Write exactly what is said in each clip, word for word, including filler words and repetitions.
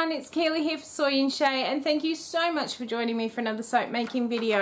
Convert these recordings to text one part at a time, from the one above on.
everyone, it's Keely here for Soy and Shea, and thank you so much for joining me for another soap making video.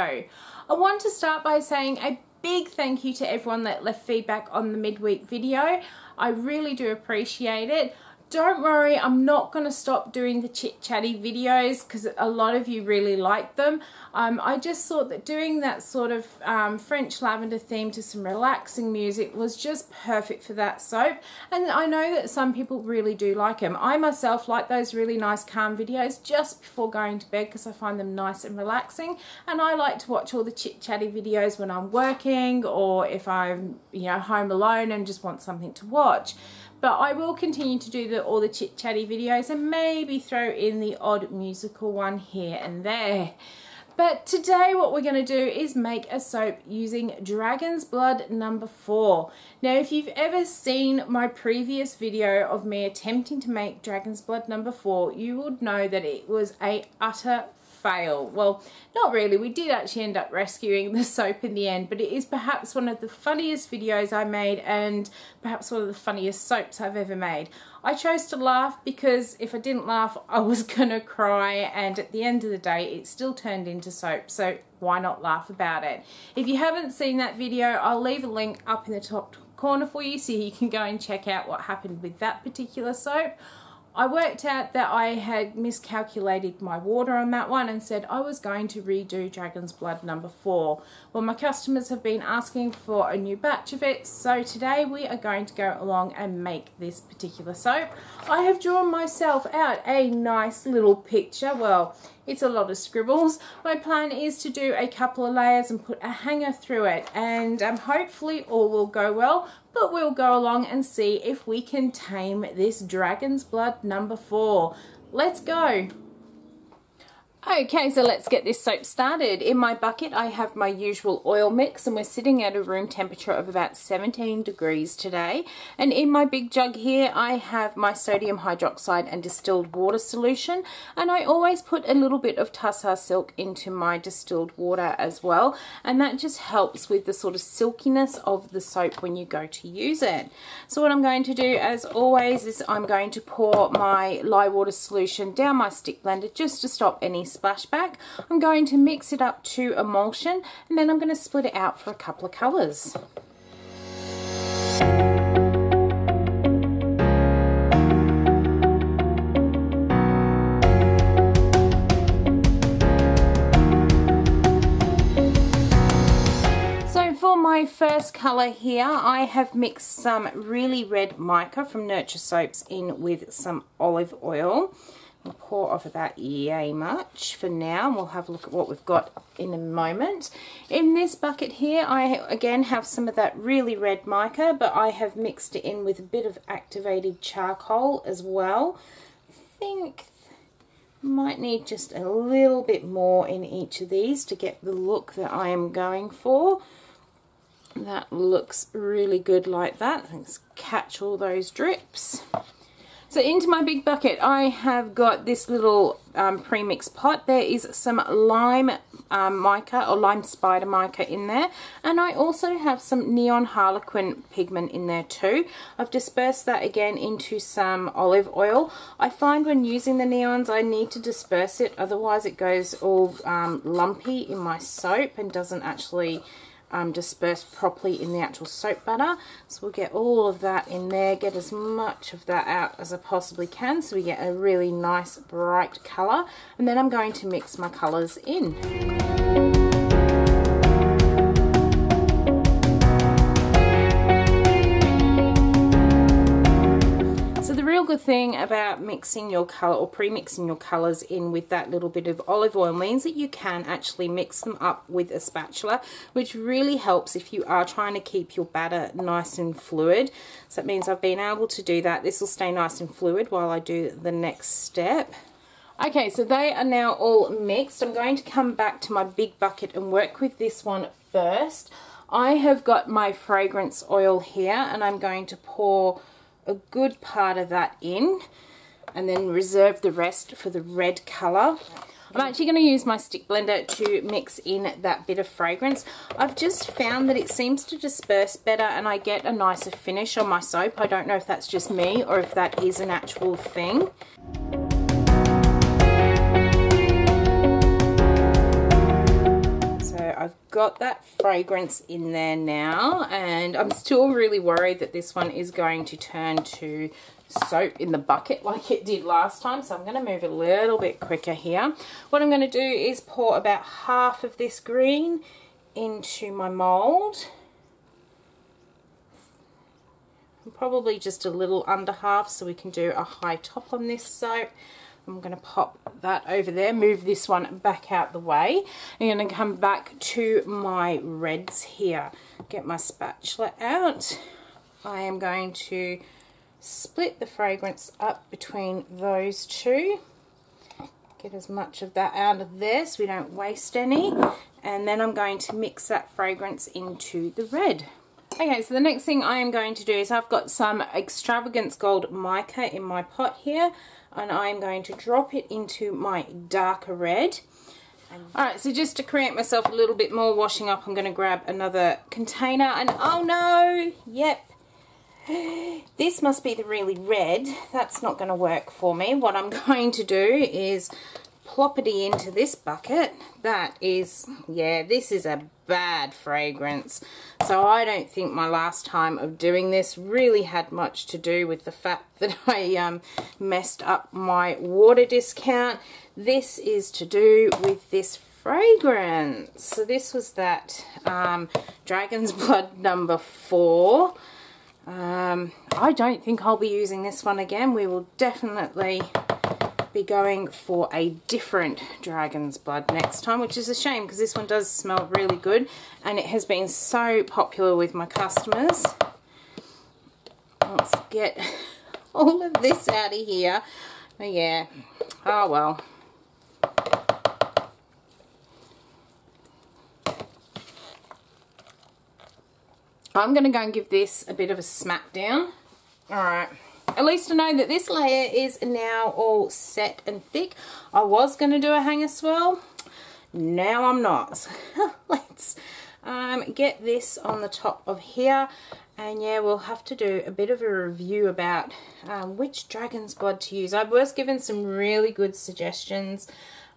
I want to start by saying a big thank you to everyone that left feedback on the midweek video. I really do appreciate it. Don't worry, I'm not going to stop doing the chit chatty videos because a lot of you really like them. Um, I just thought that doing that sort of um, French lavender theme to some relaxing music was just perfect for that soap. And I know that some people really do like them. I myself like those really nice calm videos just before going to bed because I find them nice and relaxing. And I like to watch all the chit chatty videos when I'm working or if I'm, you know, home alone and just want something to watch. But I will continue to do the, all the chit chatty videos and maybe throw in the odd musical one here and there. But today what we're going to do is make a soap using Dragon's Blood number four. Now if you've ever seen my previous video of me attempting to make Dragon's Blood number four, you would know that it was a utter fail. Well, not really. We did actually end up rescuing the soap in the end, but it is perhaps one of the funniest videos I made and perhaps one of the funniest soaps I've ever made. I chose to laugh because if I didn't laugh, I was gonna cry, and at the end of the day, it still turned into soap, so why not laugh about it? If you haven't seen that video, I'll leave a link up in the top corner for you so you can go and check out what happened with that particular soap. I worked out that I had miscalculated my water on that one and said I was going to redo Dragon's Blood number four. Well, my customers have been asking for a new batch of it, so today we are going to go along and make this particular soap. I have drawn myself out a nice little picture. Well, it's a lot of scribbles. My plan is to do a couple of layers and put a hanger through it, and um, hopefully all will go well, but we'll go along and see if we can tame this Dragon's Blood number four. Let's go. Okay, so let's get this soap started. In my bucket I have my usual oil mix, and we're sitting at a room temperature of about seventeen degrees today. And in my big jug here I have my sodium hydroxide and distilled water solution, and I always put a little bit of tussar silk into my distilled water as well, and that just helps with the sort of silkiness of the soap when you go to use it. So what I'm going to do as always is I'm going to pour my lye water solution down my stick blender just to stop any splashback. I'm going to mix it up to emulsion, and then I'm going to split it out for a couple of colours. My first colour here, I have mixed some really red mica from Nurture Soaps in with some olive oil. We'll pour over that yay much for now, and we'll have a look at what we've got in a moment. In this bucket here I again have some of that really red mica, but I have mixed it in with a bit of activated charcoal as well. I think might need just a little bit more in each of these to get the look that I am going for. That looks really good like that. Let's catch all those drips. So into my big bucket I have got this little um, premix pot. There is some lime um, mica or lime spider mica in there, and I also have some neon harlequin pigment in there too. I've dispersed that again into some olive oil. I find when using the neons I need to disperse it, otherwise it goes all um, lumpy in my soap and doesn't actually Um, dispersed properly in the actual soap butter. So we'll get all of that in there, get as much of that out as I possibly can so we get a really nice bright colour, and then I'm going to mix my colours in. Good thing about mixing your color or pre-mixing your colors in with that little bit of olive oil means that you can actually mix them up with a spatula, which really helps if you are trying to keep your batter nice and fluid. So that means I've been able to do that. This will stay nice and fluid while I do the next step. Okay, so they are now all mixed. I'm going to come back to my big bucket and work with this one first. I have got my fragrance oil here, and I'm going to pour a good part of that in and then reserve the rest for the red colour. I'm actually going to use my stick blender to mix in that bit of fragrance. I've just found that it seems to disperse better and I get a nicer finish on my soap. I don't know if that's just me or if that is an actual thing. I've got that fragrance in there now, and I'm still really worried that this one is going to turn to soap in the bucket like it did last time, so I'm going to move a little bit quicker here. What I'm going to do is pour about half of this green into my mold, probably just a little under half, so we can do a high top on this soap. I'm going to pop that over there, move this one back out the way. I'm going to come back to my reds here, get my spatula out. I am going to split the fragrance up between those two, get as much of that out of there so we don't waste any, and then I'm going to mix that fragrance into the red. Okay, so the next thing I am going to do is I've got some Extravagance Gold Mica in my pot here, and I'm going to drop it into my darker red. Alright, so just to create myself a little bit more washing up, I'm going to grab another container, and oh no, yep, this must be the really red. That's not going to work for me. What I'm going to do is plop it into this bucket. That is, yeah, this is a bad fragrance. So I don't think my last time of doing this really had much to do with the fact that I um, messed up my water discount. This is to do with this fragrance. So this was that um, Dragon's Blood number four. Um, I don't think I'll be using this one again. We will definitely be going for a different Dragon's Blood next time, which is a shame because this one does smell really good and it has been so popular with my customers. Let's get all of this out of here. Oh yeah, oh well. I'm going to go and give this a bit of a smackdown. Alright, at least I know that this layer is now all set and thick. I was going to do a hanger swirl, now I'm not. Let's um, get this on the top of here, and yeah, we'll have to do a bit of a review about um, which Dragon's Blood to use. I was given some really good suggestions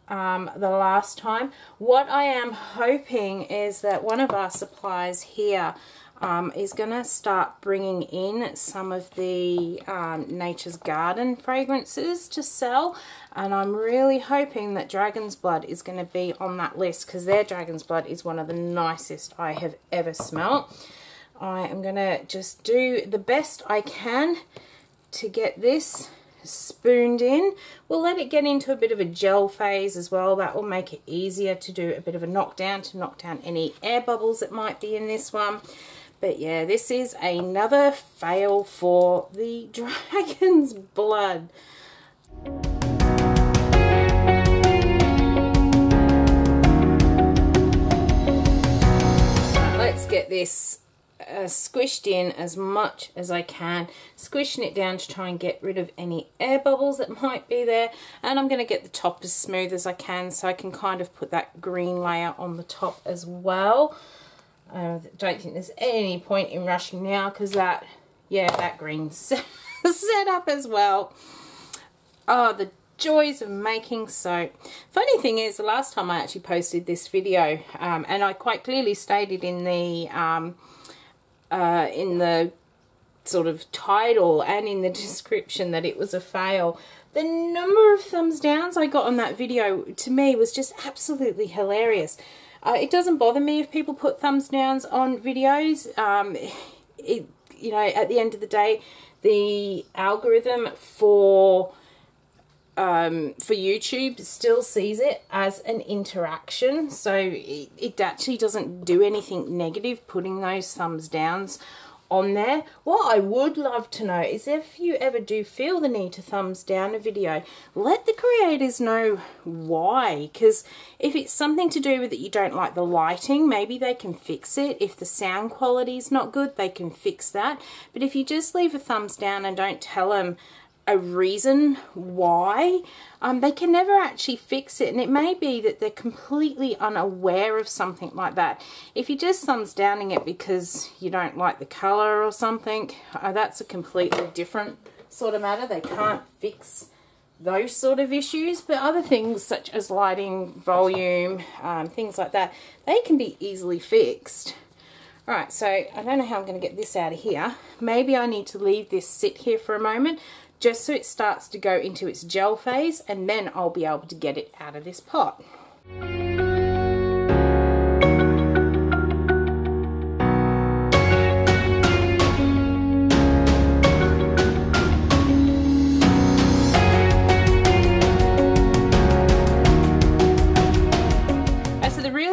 Um, the last time. What I am hoping is that one of our suppliers here um, is going to start bringing in some of the um, Nature's Garden fragrances to sell, and I'm really hoping that Dragon's Blood is going to be on that list because their Dragon's Blood is one of the nicest I have ever smelt. I am going to just do the best I can to get this spooned in. We'll let it get into a bit of a gel phase as well. That will make it easier to do a bit of a knockdown, to knock down any air bubbles that might be in this one. But yeah, this is another fail for the Dragon's Blood. Let's get this Uh, squished in as much as I can, squishing it down to try and get rid of any air bubbles that might be there, and I'm going to get the top as smooth as I can so I can kind of put that green layer on the top as well. I uh, don't think there's any point in rushing now because that, yeah, that green set, set up as well. Oh, the joys of making soap. Funny thing is, the last time I actually posted this video um, and I quite clearly stated in the um, Uh, in the sort of title and in the description that it was a fail. The number of thumbs downs I got on that video to me was just absolutely hilarious. Uh, it doesn't bother me if people put thumbs downs on videos. Um, it, you know, at the end of the day, the algorithm for um for YouTube still sees it as an interaction, so it, it actually doesn't do anything negative putting those thumbs downs on there. What I would love to know is if you ever do feel the need to thumbs down a video, let the creators know why, because if it's something to do with that you don't like the lighting, maybe they can fix it. If the sound quality is not good, they can fix that. But if you just leave a thumbs down and don't tell them a reason why, um, they can never actually fix it, and it may be that they're completely unaware of something like that. If you're just thumbs downing it because you don't like the color or something, uh, that's a completely different sort of matter. They can't fix those sort of issues, but other things such as lighting, volume, um, things like that, they can be easily fixed. Alright, so I don't know how I'm going to get this out of here. Maybe I need to leave this sit here for a moment just so it starts to go into its gel phase, and then I'll be able to get it out of this pot.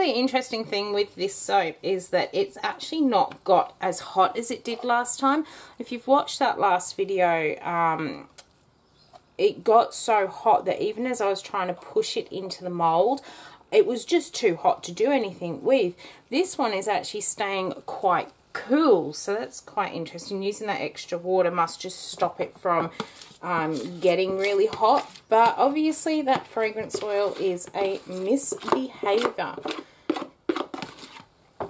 Interesting thing with this soap is that it's actually not got as hot as it did last time. If you've watched that last video, um, it got so hot that even as I was trying to push it into the mold, it was just too hot to do anything with. This one is actually staying quite cool, so that's quite interesting. Using that extra water must just stop it from um, getting really hot, but obviously that fragrance oil is a misbehavior.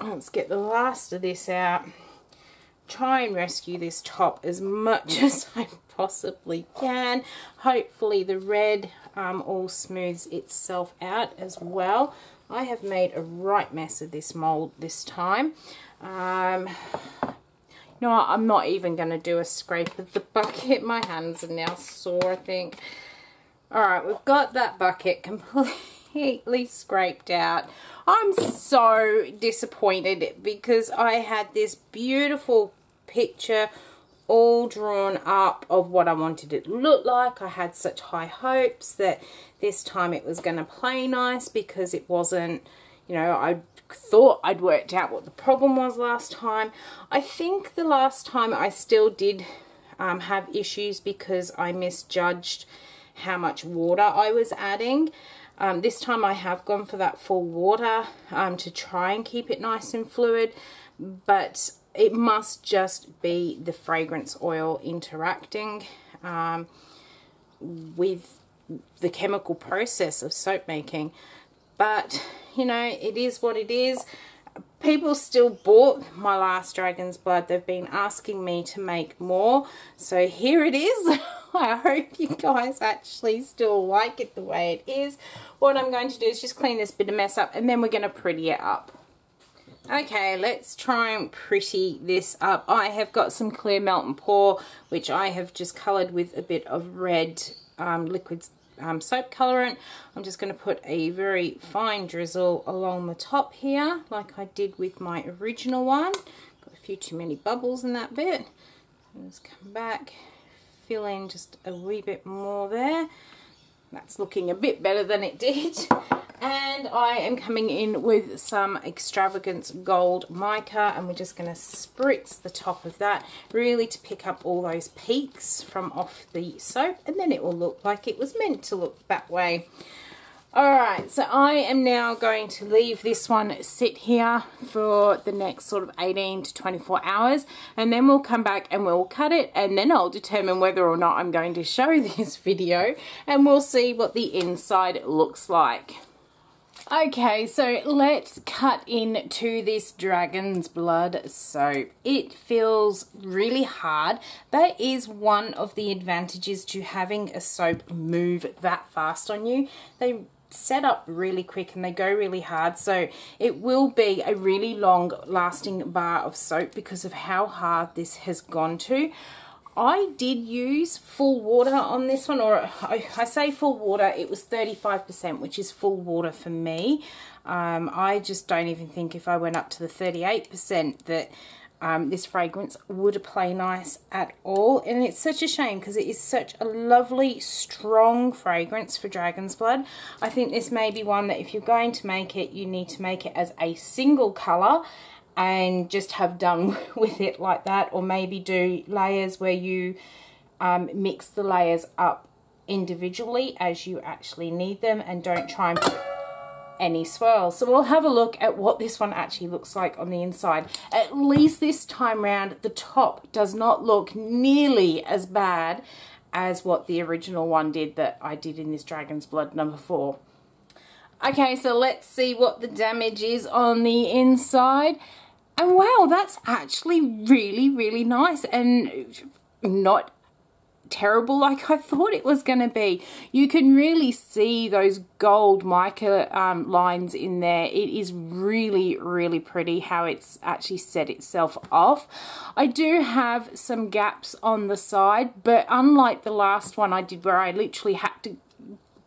Let's get the last of this out. Try and rescue this top as much as I possibly can. Hopefully the red um, all smooths itself out as well. I have made a right mess of this mold this time. Um, no, I'm not even going to do a scrape of the bucket. My hands are now sore, I think. Alright, we've got that bucket completely scraped out. I'm so disappointed because I had this beautiful picture all drawn up of what I wanted it to look like. I had such high hopes that this time it was going to play nice because it wasn't, you know, I thought I'd worked out what the problem was last time. I think the last time I still did um, have issues because I misjudged how much water I was adding. Um, this time I have gone for that full water um, to try and keep it nice and fluid, but it must just be the fragrance oil interacting um, with the chemical process of soap making. But, you know, it is what it is. People still bought my last Dragon's Blood. They've been asking me to make more, so here it is. I hope you guys actually still like it the way it is. What I'm going to do is just clean this bit of mess up, and then we're going to pretty it up. Okay, let's try and pretty this up. I have got some clear melt and pour, which I have just coloured with a bit of red um, liquid um, soap colorant. I'm just going to put a very fine drizzle along the top here, like I did with my original one. Got a few too many bubbles in that bit. Let's come back. Fill in just a wee bit more there. That's looking a bit better than it did. And I am coming in with some Extravagance Gold Mica, and we're just going to spritz the top of that really to pick up all those peaks from off the soap, and then it will look like it was meant to look that way. Alright, so I am now going to leave this one sit here for the next sort of eighteen to twenty-four hours, and then we'll come back and we'll cut it, and then I'll determine whether or not I'm going to show this video, and we'll see what the inside looks like. Okay, so let's cut into this Dragon's Blood soap. It feels really hard. That is one of the advantages to having a soap move that fast on you. They set up really quick and they go really hard, so it will be a really long lasting bar of soap because of how hard this has gone to. I did use full water on this one, or I, I say full water, it was thirty-five percent, which is full water for me. Um, I just don't even think if I went up to the thirty-eight percent that um, this fragrance would play nice at all. And it's such a shame because it is such a lovely, strong fragrance for Dragon's Blood. I think this may be one that if you're going to make it, you need to make it as a single colour and just have done with it like that, or maybe do layers where you um, mix the layers up individually as you actually need them and don't try and put any swirls. So we'll have a look at what this one actually looks like on the inside. At least this time round, the top does not look nearly as bad as what the original one did that I did in this Dragon's Blood number four. Okay, so let's see what the damage is on the inside. And wow, that's actually really, really nice and not terrible like I thought it was going to be. You can really see those gold mica um, lines in there. It is really, really pretty how it's actually set itself off. I do have some gaps on the side, but unlike the last one I did where I literally had to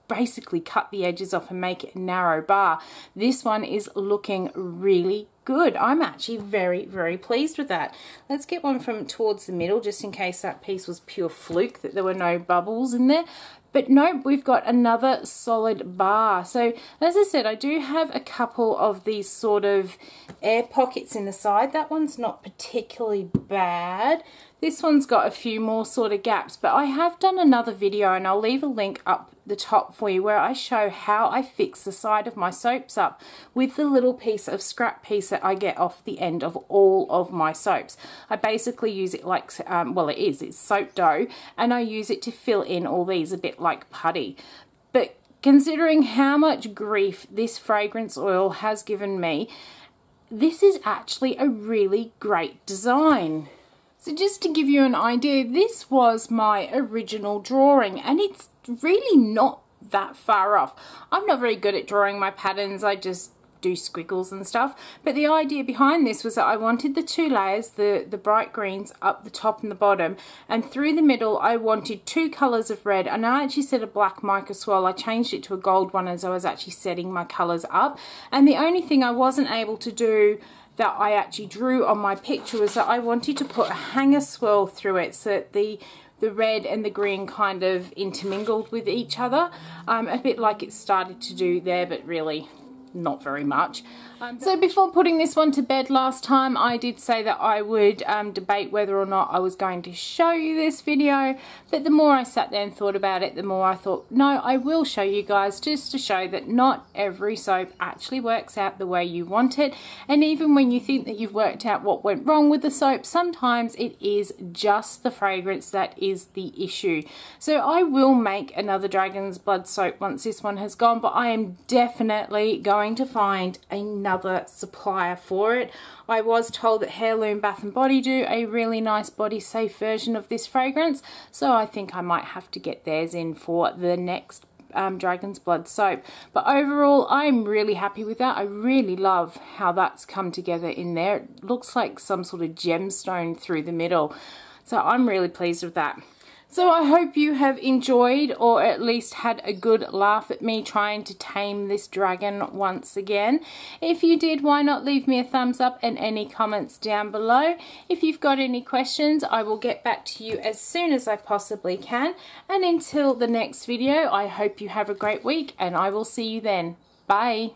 basically cut the edges off and make it a narrow bar, this one is looking really good. I'm actually very, very pleased with that. Let's get one from towards the middle, just in case that piece was pure fluke, that there were no bubbles in there. But nope, we've got another solid bar. So as I said, I do have a couple of these sort of air pockets in the side. That one's not particularly bad. This one's got a few more sort of gaps, but I have done another video and I'll leave a link up the top for you where I show how I fix the side of my soaps up with the little piece of scrap piece that I get off the end of all of my soaps. I basically use it like, um, well it is, it's soap dough, and I use it to fill in all these, a bit like putty. But considering how much grief this fragrance oil has given me, this is actually a really great design. So just to give you an idea, this was my original drawing, and it's really not that far off. I'm not very good at drawing my patterns, I just do squiggles and stuff, but the idea behind this was that I wanted the two layers, the, the bright greens up the top and the bottom, and through the middle I wanted two colours of red, and I actually said a black mica swirl. I changed it to a gold one as I was actually setting my colours up, and the only thing I wasn't able to do that I actually drew on my picture was that I wanted to put a hanger swirl through it so that the the red and the green kind of intermingled with each other, um, a bit like it started to do there, but really not very much. Um, so before putting this one to bed last time, I did say that I would um, debate whether or not I was going to show you this video, but the more I sat there and thought about it, the more I thought, no, I will show you guys, just to show that not every soap actually works out the way you want it, and even when you think that you've worked out what went wrong with the soap, sometimes it is just the fragrance that is the issue. So I will make another Dragon's Blood soap once this one has gone, but I am definitely going to find another Another supplier for it. I was told that Heirloom Bath and Body do a really nice body safe version of this fragrance, so I think I might have to get theirs in for the next um, Dragon's Blood soap. But overall I'm really happy with that. I really love how that's come together in there. It looks like some sort of gemstone through the middle, so I'm really pleased with that. So I hope you have enjoyed, or at least had a good laugh at me trying to tame this dragon once again. If you did, why not leave me a thumbs up and any comments down below. If you've got any questions, I will get back to you as soon as I possibly can. And until the next video, I hope you have a great week, and I will see you then. Bye.